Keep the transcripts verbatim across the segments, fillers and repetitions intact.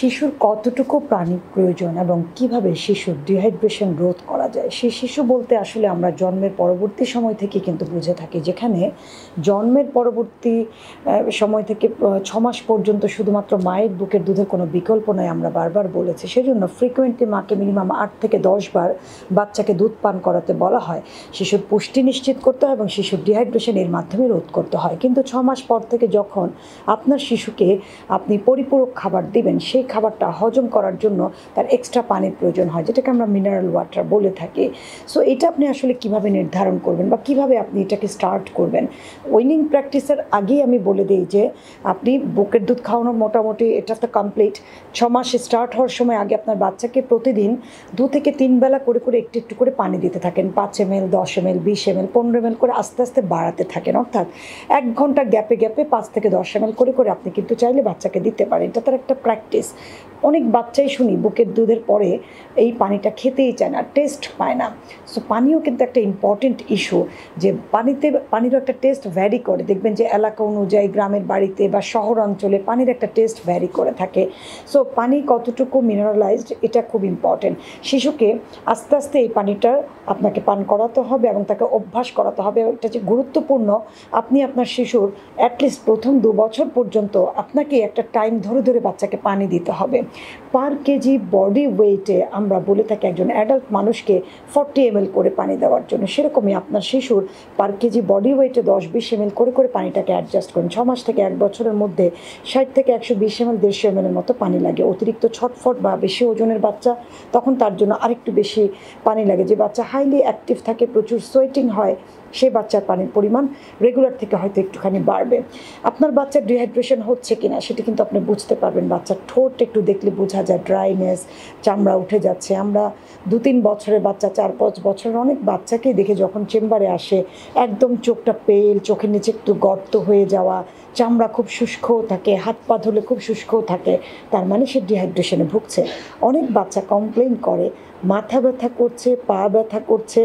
শিশুর কতটুকু পানি প্রয়োজন এবং কিভাবে শিশুর ডিহাইড্রেশন রোধ করা যায়। সেই শিশু বলতে আসলে আমরা জন্মের পরবর্তী সময় থেকে কিন্তু বুঝে থাকি, যেখানে জন্মের পরবর্তী সময় থেকে ছ মাস পর্যন্ত শুধুমাত্র মায়ের বুকের দুধের কোনো বিকল্প নয়, আমরা বারবার বলেছি। সেজন্য ফ্রিকোয়েন্টলি মাকে মিনিমাম আট থেকে দশ বার বাচ্চাকে দুধ পান করাতে বলা হয়। শিশুর পুষ্টি নিশ্চিত করতে হয় এবং শিশুর ডিহাইড্রেশন এর মাধ্যমে রোধ করতে হয়। কিন্তু ছ মাস পর থেকে যখন আপনার শিশুকে আপনি পরিপূরক খাবার দিবেন, সেই খাবারটা হজম করার জন্য তার এক্সট্রা পানির প্রয়োজন হয়, যেটাকে আমরা মিনারেল ওয়াটার বলে থাকি। সো এটা আপনি আসলে কিভাবে নির্ধারণ করবেন বা কিভাবে আপনি এটাকে স্টার্ট করবেন? উইনিং প্র্যাকটিসের আগেই আমি বলে দিই যে আপনি বুকের দুধ খাওয়ানোর মোটামুটি এটা তো কমপ্লিট। ছ মাসে স্টার্ট হওয়ার সময় আগে আপনার বাচ্চাকে প্রতিদিন দু থেকে তিন বেলা করে করে একটু একটু করে পানি দিতে থাকেন। পাঁচ এম এল, দশ এম এল, বিশ এম এল, পনেরো এম এল করে আস্তে আস্তে বাড়াতে থাকেন। অর্থাৎ এক ঘন্টার গ্যাপে গ্যাপে পাঁচ থেকে দশ এম এল করে করে আপনি কিন্তু চাইলে বাচ্চাকে দিতে পারেন। এটা তার একটা প্র্যাকটিস। অনেক বাচ্চাই শুনি বুকের দুধের পরে এই পানিটা খেতেই চায় না, টেস্ট পায় না। সো পানিও কিন্তু একটা ইম্পর্টেন্ট ইস্যু, যে পানিতে পানিরও একটা টেস্ট ভ্যারি করে। দেখবেন যে এলাকা অনুযায়ী গ্রামের বাড়িতে বা শহর অঞ্চলে পানির একটা টেস্ট ভ্যারি করে থাকে। সো পানি কতটুকু মিনারেলাইজড এটা খুব ইম্পর্টেন্ট। শিশুকে আস্তে আস্তে এই পানিটা আপনাকে পান করাতে হবে এবং তাকে অভ্যাস করাতে হবে। এটা যে গুরুত্বপূর্ণ, আপনি আপনার শিশুর অ্যাটলিস্ট প্রথম দু বছর পর্যন্ত আপনাকে একটা টাইম ধরে ধরে বাচ্চাকে পানি দিতে হবে। পার কেজি বডি ওয়েটে আমরা বলে থাকি একজন অ্যাডাল্ট মানুষকে ফর্টি এম এল করে পানি দেওয়ার জন্য। সেরকমই আপনার শিশুর পার কেজি বডি ওয়েটে দশ বিশ এম এল করে করে পানিটাকে অ্যাডজাস্ট করুন। ছ মাস থেকে এক বছরের মধ্যে ষাট থেকে একশো বিশ এম এল দেড়শো এম এলের মতো পানি লাগে। অতিরিক্ত ছটফট বা বেশি ওজনের বাচ্চা তখন তার জন্য আরেকটু বেশি পানি লাগে। যে বাচ্চা হাইলি অ্যাক্টিভ থাকে, প্রচুর সোয়েটিং হয়, সেই বাচ্চার পানির পরিমাণ রেগুলার থেকে হয়তো একটুখানি বাড়বে। আপনার বাচ্চার ডিহাইড্রেশন হচ্ছে কিনা সেটা কিন্তু আপনি বুঝতে পারবেন। বাচ্চার ঠোঁট একটু দেখলে বোঝা যায়, ড্রাইনেস, চামড়া উঠে যাচ্ছে। আমরা দু তিন বছরের বাচ্চা, চার পাঁচ বছরের অনেক বাচ্চাকেই দেখে যখন চেম্বারে আসে একদম চোখটা পেল, চোখের নিচে একটু গর্ত হয়ে যাওয়া, চামড়া খুব শুষ্কও থাকে, হাত পা ধুলে খুব শুষ্কও থাকে, তার মানে সে ডিহাইড্রেশনে ভুগছে। অনেক বাচ্চা কমপ্লেন করে মাথা ব্যথা করছে, পা ব্যথা করছে,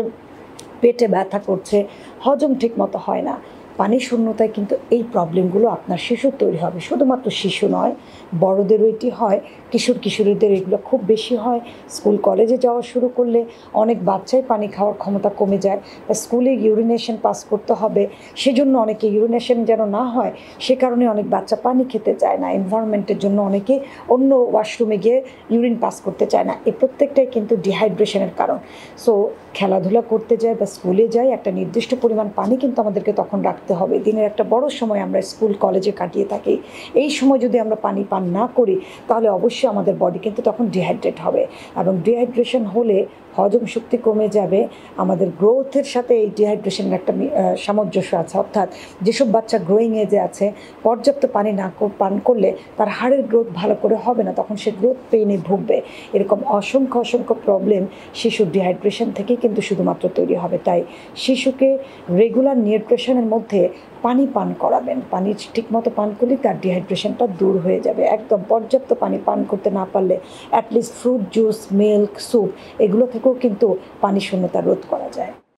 পেটে ব্যথা করছে, হজম ঠিক মতো হয় না। পানি শূন্যতায় কিন্তু এই প্রবলেমগুলো আপনার শিশুর তৈরি হবে। শুধুমাত্র শিশু নয়, বড়দেরও এটি হয়, কিশোর কিশোরীদের এগুলো খুব বেশি হয়। স্কুল কলেজে যাওয়া শুরু করলে অনেক বাচ্চাই পানি খাওয়ার ক্ষমতা কমে যায়। স্কুলে ইউরিনেশন পাস করতে হবে, সেজন্য অনেকে ইউরিনেশন যেন না হয় সে কারণে অনেক বাচ্চা পানি খেতে চায় না। এনভায়রনমেন্টের জন্য অনেকে অন্য ওয়াশরুমে গিয়ে ইউরিন পাস করতে চায় না। এ প্রত্যেকটাই কিন্তু ডিহাইড্রেশনের কারণ। সো খেলাধুলা করতে যায় বা স্কুলে যায়, একটা নির্দিষ্ট পরিমাণ পানি কিন্তু আমাদেরকে তখন রাখতে হবে। দিনের একটা বড় সময় আমরা স্কুল কলেজে কাটিয়ে থাকি, এই সময় যদি আমরা পানি পান না করি তাহলে অবশ্যই আমাদের বডি কিন্তু তখন ডিহাইড্রেট হবে। এবং ডিহাইড্রেশন হলে হজম শক্তি কমে যাবে। আমাদের গ্রোথের সাথে এই ডিহাইড্রেশনের একটা সামঞ্জস্য আছে, অর্থাৎ যেসব বাচ্চা গ্রোয়িং এজে আছে পর্যাপ্ত পানি না পান করলে তার হাড়ের গ্রোথ ভালো করে হবে না, তখন সে গ্রোথ পেইনে ভুগবে। এরকম অসংখ্য অসংখ্য প্রবলেম শিশুর ডিহাইড্রেশন থেকে কিন্তু শুধুমাত্র তৈরি হবে। তাই শিশুকে রেগুলার নিউট্রিশনের মধ্যে পানি পান করাবেন। পানি ঠিকমতো পান করলে তার ডিহাইড্রেশনটা দূর হয়ে যাবে। একদম পর্যাপ্ত পানি পান করতে না পারলে at least fruit juice, milk, soup এগুলো থেকেও কিন্তু পানি শূন্যতা রোধ করা যায়।